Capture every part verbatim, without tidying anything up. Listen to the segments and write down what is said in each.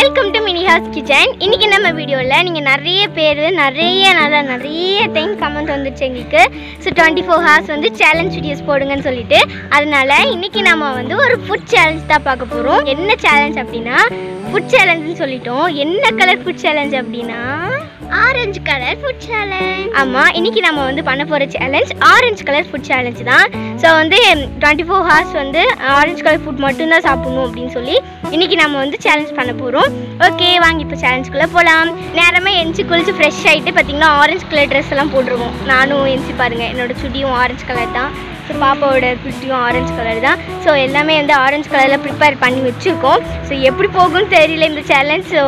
Welcome to Mini house kitchen. இன்னைக்கு நம்ம வீடியோல நீங்க நிறைய பேர் நிறைய நாளா நிறைய டைம் கமெண்ட் வந்துச்சீங்க. So twenty-four hours வந்து challenge videos போடுங்கன்னு சொல்லிட்டு அதனால இன்னைக்கு நாம வந்து ஒரு food challenge தான் பார்க்க போறோம். என்ன challenge அப்படினா food challenge னு சொல்லிட்டோம். என்ன கலர் food challenge அப்படினா orange color food challenge. ஆமா இன்னைக்கு நாம வந்து பண்ண போற challenge orange color food challenge தான். So வந்து twenty-four hours வந்து orange color food மட்டும் தான் சாப்பிடணும் அப்படினு சொல்லி இன்னைக்கு நாம வந்து challenge பண்ண போறோம். ஓகே வாங்க இப்ப challenge குள்ள போலாம். நேரமே எஞ்சி குளிச்சு fresh ஆயிட்டு பாத்தீங்கன்னா orange color dress எல்லாம் போட்டுருவோம். நானும் எஞ்சி பாருங்க என்னோட சுடியும் orange color தான். So பாப்பாவோட குட்டியும் orange color தான். So எல்லாமே வந்து orange colorல prepare பண்ணி வச்சிருக்கோம். So எப்படி போகும்னு தெரியல இந்த challenge. So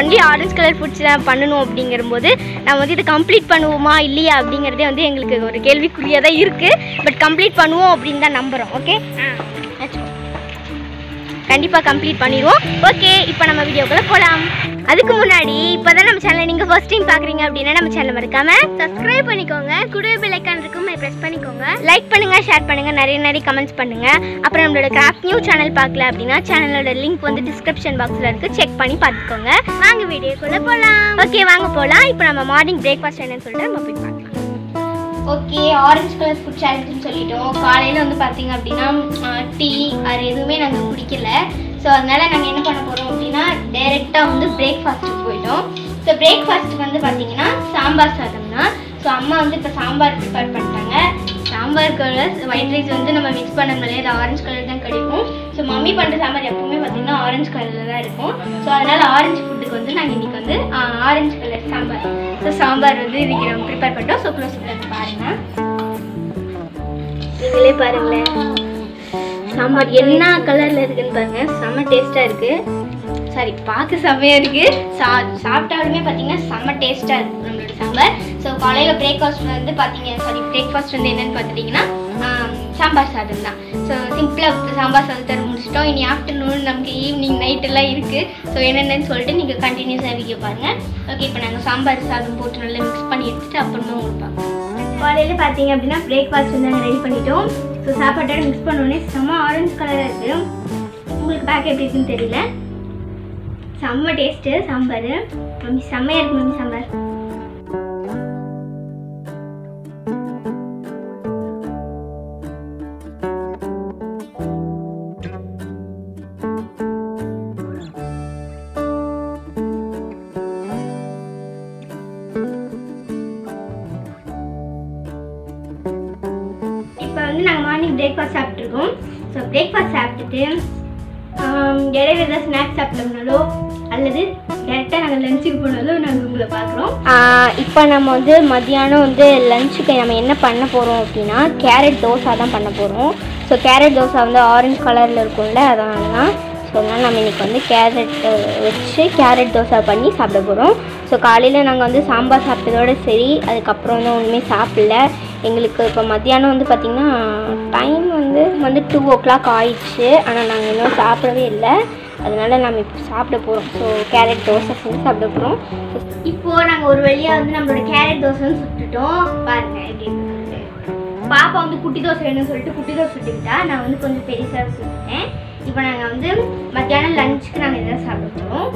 only orange color foods தான் பண்ணனும் அப்படிங்கறம்போது நாம வந்து இது complete பண்ணுவோமா இல்லையா அப்படிங்கறதே வந்து உங்களுக்கு ஒரு கேள்விக்குறியா தான் இருக்கு. பட் complete பண்ணுவோம் அப்படிங்க தான் நம்புறோம். ஓகே கண்டிப்பா கம்ப்ளீட் பண்ணிடுவோம். ஓகே இப்போ நம்ம வீடியோக்குள்ள போலாம். அதுக்கு முன்னாடி இப்போதான் நம்ம சேனலை நீங்க ஃபர்ஸ்ட் டைம் பாக்குறீங்க அப்படினா நம்ம சேனலை மறக்காம Subscribe பண்ணிக்கோங்க. கூடவே பெல் ஐகான் இருக்கும் அதை பிரஸ் பண்ணிக்கோங்க. லைக் பண்ணுங்க, ஷேர் பண்ணுங்க, நிறைய நிறைய கமெண்ட்ஸ் பண்ணுங்க. அப்புறம் நம்மளோட கிராஃப்ட் நியூ சேனல் பார்க்கல அப்படினா சேனலோட லிங்க் வந்து டிஸ்கிரிப்ஷன் பாக்ஸ்ல இருக்கு. செக் பண்ணி பார்த்துக்கோங்க. வாங்க வீடியோக்குள்ள போலாம். ஓகே வாங்க போலாம். இப்போ நம்ம மார்னிங் பிரேக்பாஸ்ட் என்னன்னு சொல்லிட்டு நம்ம போய் பார்க்கலாம். ஓகே ஆரஞ்சு கலர் ஃபுட் சேலஞ்சுன்னு சொல்லிட்டோம். காலையில் வந்து பார்த்தீங்க அப்படின்னா டீ அது எதுவுமே நாங்கள் குடிக்கல. ஸோ அதனால் நாங்கள் என்ன பண்ண போகிறோம் அப்படின்னா டைரெக்டாக வந்து பிரேக்ஃபாஸ்ட்டுக்கு போயிட்டோம். ஸோ பிரேக்ஃபாஸ்ட்டுக்கு வந்து பார்த்தீங்கன்னா சாம்பார் சாதம் தான். ஸோ அம்மா வந்து இப்போ சாம்பார் ப்ரிப்பேர் பண்ணிட்டாங்க. சாம்பார் கலர் ஒயிட் ரைஸ் வந்து நம்ம மிக்ஸ் பண்ணதுனால அது ஆரஞ்சு கலர் தான் கிடைக்கும். ஸோ மம்மி பண்ணுற சாம்பார் எப்பவுமே பார்த்தீங்கன்னா ஆரஞ்சு கலரில் தான் இருக்கும். ஸோ அதனால் ஆரஞ்சு ஃபுட்டுக்கு வந்து நாங்கள் இன்றைக்கி வந்து orange colour sambar. So sambar வந்து இன்றைக்கி நம்ம ப்ரிப்பேர் பண்ணிட்டோம். ஸோ க்ளோஸ் பண்ணி பாருங்கள். நீங்களே பாருங்களேன் சாம்பார் என்ன கலரில் இருக்குதுன்னு பாருங்கள். செம்ம டேஸ்ட்டாக இருக்குது. சாரி பார்க்க செம்மையாக இருக்குது. சா சாப்பிட்டாலுமே பார்த்தீங்கன்னா செம்ம டேஸ்ட்டாக இருக்குது நம்மளோட சாம்பார். ஸோ காலையில் பிரேக்ஃபாஸ்ட் வந்து பார்த்தீங்க சாரி பிரேக்ஃபாஸ்ட் வந்து என்னென்னு பார்த்துட்டிங்கன்னா சாம்பார் சாதம் தான். ஸோ சிம்பிளாக சாம்பார் சாதத்தை முடிச்சிட்டோம். இனி ஆஃப்டர்நூன் நமக்கு ஈவினிங் நைட்டெல்லாம் இருக்குது. ஸோ என்னென்னு சொல்லிட்டு நீங்கள் கண்டினியூஸாக வீடியோ பாருங்கள். ஓகே இப்போ நாங்கள் சாம்பார் சாதம் போட்டு நல்லா மிக்ஸ் பண்ணி எடுத்துகிட்டு அப்புறமா உங்களுக்கு பார்ப்போம். காலையில் பார்த்தீங்க அப்படின்னா பிரேக்ஃபாஸ்ட் வந்து நாங்கள் ரெடி பண்ணிட்டோம். ஸோ சாப்பாட்டோட மிக்ஸ் பண்ணோடனே செம்ம ஆரஞ்சு கலராக இருக்குது. உங்களுக்கு பேக் எப்படி இருக்குன்னு தெரியல. செம்ம டேஸ்ட்டு சாம்பார். மம்மி செம்மையாக இருக்குது மம்மி சாம்பார். பிரேக்ஃபாஸ்ட் சாப்பிட்ருக்கோம். ஸோ பிரேக்ஃபாஸ்ட் சாப்பிட்டுட்டு இடையில ஏதாவது ஸ்நாக்ஸ் சாப்பிட்டோம்னாலோ அல்லது டேரெக்டாக நாங்கள் லஞ்சுக்கு போனாலும் நாங்கள் உங்களை பார்க்குறோம். இப்போ நம்ம வந்து மதியானம் வந்து லஞ்சுக்கு நம்ம என்ன பண்ண போகிறோம் அப்படின்னா கேரட் தோசை தான் பண்ண போகிறோம். ஸோ கேரட் தோசை வந்து ஆரஞ்சு கலரில் இருக்கும்ல அதனால தான். ஸோ அதனால் நம்ம இன்றைக்கி வந்து கேரட் வச்சு கேரட் தோசை பண்ணி சாப்பிட போகிறோம். ஸோ காலையில் நாங்கள் வந்து சாம்பார் சாப்பிட்டதோடு சரி அதுக்கப்புறம் வந்து ஒன்றுமே சாப்பிடல. எங்களுக்கு இப்போ மத்தியானம் வந்து பார்த்திங்கன்னா டைம் வந்து வந்து டூ ஓ கிளாக் ஆயிடுச்சு. ஆனால் நாங்கள் இன்னும் சாப்பிடவே இல்லை. அதனால் நம்ம இப்போ சாப்பிட போகிறோம். ஸோ கேரட் தோசை செஞ்சு சாப்பிட போகிறோம். இப்போது நாங்கள் ஒரு வழியாக வந்து நம்மளோட கேரட் தோசைன்னு சுட்டுட்டோம். பாருங்கள் எப்படி பாப்பா வந்து குட்டி தோசை வேணும்னு சொல்லிட்டு குட்டி தோசை சுட்டுக்கிட்டா நான் வந்து கொஞ்சம் பெருசாக சுட்டுட்டேன். இப்போ நாங்கள் வந்து மத்தியானம் லஞ்சுக்கு நாங்கள் எதாவது சாப்பிட்டுக்கிறோம்.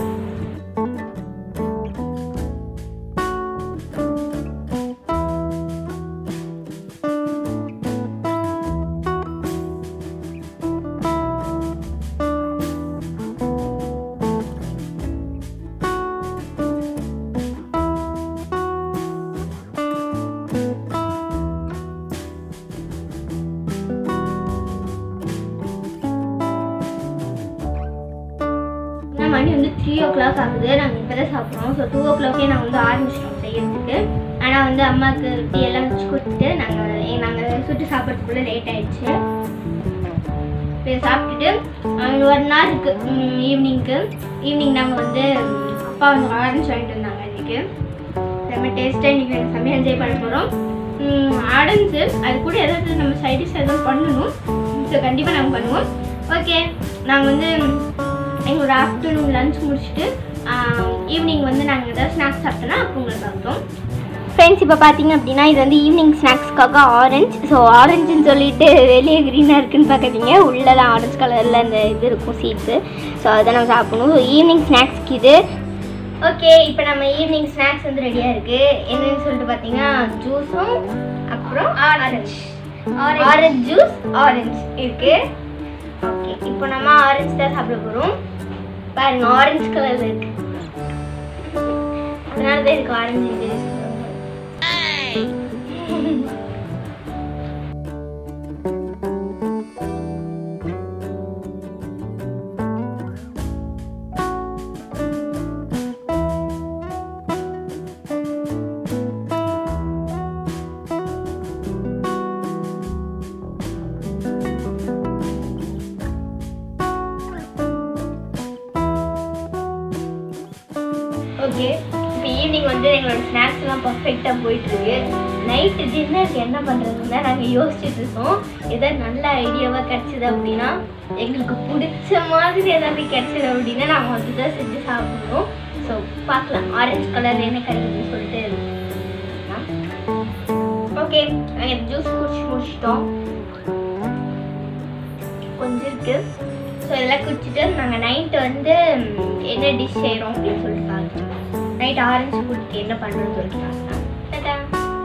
மணி வந்து த்ரீ ஓ கிளாக் ஆகுது. நாங்கள் இப்போ தான் சாப்பிட்றோம். ஸோ டூ ஓ கிளாக்கே நாங்கள் வந்து ஆரம்பிச்சிட்டோம் செய்யறதுக்கு. ஆனால் வந்து அம்மாவுக்கு டீ எல்லாம் வச்சு கொடுத்துட்டு நாங்கள் நாங்கள் சுட்டு சாப்பிட்றதுக்குள்ளே லேட் ஆகிடுச்சு. இப்போ சாப்பிட்டுட்டு ஒரு நாள் இருக்குது ஈவினிங்க்கு. ஈவினிங் நாங்கள் வந்து அப்பா வந்து ஆரஞ்சு வாங்கிட்டு வந்தாங்க. இன்றைக்கி செம்ம டேஸ்ட்டாக இன்றைக்கி நாங்கள் செம்மையாக என்ஜாய் பண்ண போகிறோம். ஆரஞ்சு அது கூட ஏதாவது நம்ம சைடிஷ் எதாவது பண்ணணும். ஸோ கண்டிப்பாக நாங்கள் பண்ணுவோம். ஓகே நாங்கள் வந்து எங்களோட ஆஃப்டர்நூன் லஞ்ச் முடிச்சுட்டு ஈவினிங் வந்து நாங்கள் ஏதாவது ஸ்நாக்ஸ் சாப்பிட்டோன்னா அப்போ உங்களை பார்த்தோம். फ्रेंड्स இப்போ பாத்தீங்க அப்படினா இது வந்து ஈவினிங் ஸ்நாக்ஸ்க்காக ஆரஞ்சு சோ ஆரஞ்சுன்னு சொல்லிட்டு வெளிய கிரீனா இருக்குன்னு பார்க்கறீங்க உள்ள தான் ஆரஞ்சு கலர்ல அந்த இது இருக்கும் சீட்ஸ் சோ அத நாம சாப்பிடுவோம் ஈவினிங் ஸ்நாக்ஸ்க்கு இது ஓகே இப்போ நம்ம ஈவினிங் ஸ்நாக்ஸ் வந்து ரெடியா இருக்கு என்னன்னு சொல்லிட்டு பாத்தீங்க ஜூஸும் அப்புறம் ஆரஞ்சு ஆரஞ்சு ஜூஸ் ஆரஞ்சு இருக்கு ஓகே இப்போ நம்ம ஆரஞ்சு தான் சாப்பிட போறோம் பாருங்க ஆரஞ்சு கலர்ல இருக்கு அதனால தான் இது ஆரஞ்சு இருக்கு Okay. ஈவினிங் வந்து எங்களோட ஸ்நாக்ஸ் எல்லாம் பர்ஃபெக்ட்டா போயிட்டு இருக்கு நைட் டின்னருக்கு என்ன பண்றதுன்னா நாங்க யோசிச்சுட்டு இருக்கோம் ஏதோ நல்ல ஐடியாவா கிடைச்சது அப்படின்னா எங்களுக்கு பிடிச்ச மாதிரி ஏதாவது கிடைச்சது அப்படின்னா நாங்கள் அதுதான் செஞ்சு சாப்பிடுவோம் ஸோ பார்க்கலாம் ஆரஞ்சு கலர் என்ன கிடைக்குதுன்னு சொல்லிட்டு ஓகே நாங்கள் ஜூஸ் குடிச்சு முடிச்சிட்டோம் கொஞ்சம் இருக்கு ஸோ இதெல்லாம் குடிச்சிட்டு நாங்கள் நைட்டு வந்து என்ன டிஷ் செய்கிறோம் அப்படின்னு சொல்லிட்டு பார்க்கலாம் நைட் ஆரஞ்சு குடிக்க என்ன பண்ணுறோன்னு சொல்லிட்டு பார்க்கலாம்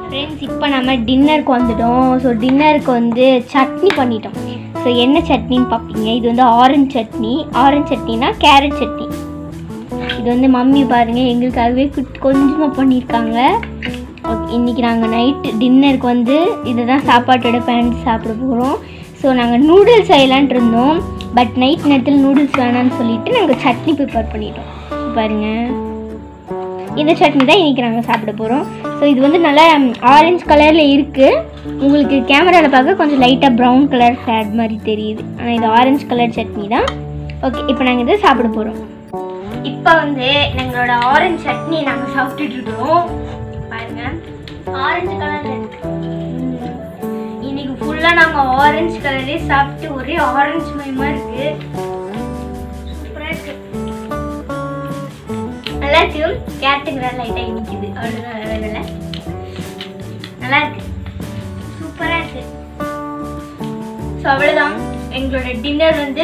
ஃப்ரெண்ட்ஸ் இப்போ நம்ம டின்னருக்கு வந்துட்டோம் ஸோ டின்னருக்கு வந்து சட்னி பண்ணிட்டோம் ஸோ என்ன சட்னின்னு பார்ப்பீங்க இது வந்து ஆரஞ்சு சட்னி ஆரஞ்சு சட்னினா கேரட் சட்னி இது வந்து மம்மி பாருங்கள் எங்களுக்காகவே கொஞ்சமாக பண்ணியிருக்காங்க இன்றைக்கி நாங்கள் நைட்டு டின்னருக்கு வந்து இதுதான் சாப்பாட்டோட பேண்ட் சாப்பிட போகிறோம் ஸோ நாங்கள் நூடுல்ஸ் செய்யலான்ட்டு இருந்தோம் பட் நைட் நேரத்தில் நூடுல்ஸ் வேணான்னு சொல்லிட்டு நாங்கள் சட்னி ப்ரிப்பேர் பண்ணிட்டோம் பாருங்கள் இந்த சட்னி தான் இன்றைக்கி நாங்கள் சாப்பிட போகிறோம் ஸோ இது வந்து நல்லா ஆரஞ்சு கலரில் இருக்குது உங்களுக்கு கேமராவில் பார்க்க கொஞ்சம் லைட்டாக ப்ரௌன் கலர் ஃபேட் மாதிரி தெரியுது ஆனால் இது ஆரஞ்சு கலர் சட்னி தான் ஓகே இப்போ நாங்கள் இதை சாப்பிட போகிறோம் இப்போ வந்து எங்களோட ஆரஞ்சு சட்னி நாங்கள் சாப்பிட்டுட்ருக்குறோம் பாருங்கள் ஆரஞ்சு கலரில் இருக்குது இன்றைக்கி ஃபுல்லாக நாங்கள் ஆரஞ்சு கலரே சாப்பிட்டு ஒரே ஆரஞ்சு மயமாக இருக்குது சூப்பராக இருக்குது நல்லா இருக்கும் கேரட்டுங்கிற லைட்டாக இனிக்குது அவ்வளோ நல்லா இருக்கு சூப்பராக இருக்கு ஸோ அவ்வளோதான் எங்களோட டின்னர் வந்து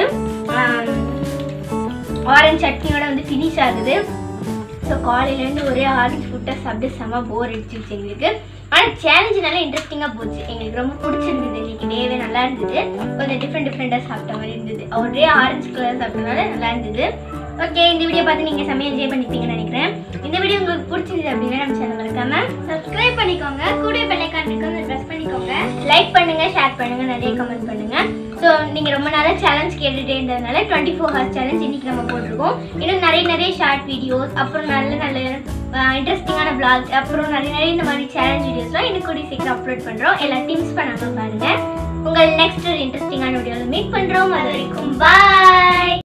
ஆரஞ்சு சட்னியோட வந்து ஃபினிஷ் ஆகுது ஸோ காலையிலேருந்து ஒரே ஆரஞ்சு ஃபுட்டாக சாப்பிட்டு செம்ம போர் அடிச்சிருச்சு எங்களுக்கு ஆனால் சேலஞ்சு நல்லா இன்ட்ரெஸ்டிங்காக போச்சு எங்களுக்கு ரொம்ப பிடிச்சிருந்தது இன்னைக்கு டேவே நல்லா இருந்தது கொஞ்சம் டிஃப்ரெண்ட் டிஃப்ரெண்ட்டாக சாப்பிட்ட மாதிரி இருந்தது ஒரே ஆரஞ்சு கலர் சாப்பிட்டதுனால நல்லா இருந்தது ஓகே இந்த வீடியோ பார்த்து நீங்கள் செம்மையாக என்ஜாய் பண்ணிப்பீங்கன்னு நினைக்கிறேன் இந்த வீடியோ உங்களுக்கு பிடிச்சிருந்தது அப்படின்னா நம்ம சேனல் மறக்காம சப்ஸ்கிரைப் பண்ணிக்கோங்க கூட பெல் ஐகான் இருக்குன்னு ப்ரெஸ் பண்ணிக்கோங்க லைக் பண்ணுங்கள் ஷேர் பண்ணுங்கள் நிறைய கமெண்ட் பண்ணுங்கள் ஸோ நீங்கள் ரொம்ப நாளாக சேலஞ்ச் கேட்டுகிட்டே இருந்ததுனால டுவெண்ட்டி ஃபோர் ஹவர்ஸ் சேலஞ்ச் இன்றைக்கி நம்ம போட்டிருக்கோம் இன்னும் நிறைய நிறைய ஷார்ட் வீடியோஸ் அப்புறம் நல்ல நல்ல இன்ட்ரெஸ்டிங்கான பிளாக்ஸ் அப்புறம் நிறைய நிறைய இந்த மாதிரி சேலஞ்ச் வீடியோஸ்லாம் இன்னும் கூட சீக்கிரம் அப்லோட் பண்ணுறோம் எல்லா டீம்ஸ் பண்ணாமல் பாருங்கள் உங்கள் நெக்ஸ்ட் ஒரு இன்ட்ரெஸ்டிங்கான வீடியோவில் மீட் பண்ணுறோம் அது வரைக்கும் பாய்.